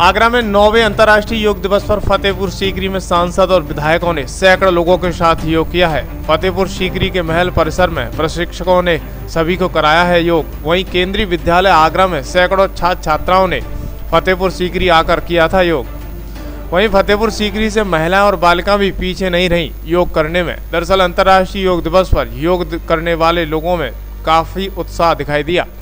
आगरा में 9वें अंतर्राष्ट्रीय योग दिवस पर फतेहपुर सीकरी में सांसद और विधायकों ने सैकड़ों लोगों के साथ योग किया है। फतेहपुर सीकरी के महल परिसर में प्रशिक्षकों ने सभी को कराया है योग। वहीं केंद्रीय विद्यालय आगरा में सैकड़ों छात्र छात्राओं ने फतेहपुर सीकरी आकर किया था योग। वहीं फतेहपुर सीकरी से महिलाएं और बालिकाएं भी पीछे नहीं रहीं योग करने में। दरअसल अंतर्राष्ट्रीय योग दिवस पर योग करने वाले लोगों में काफ़ी उत्साह दिखाई दिया।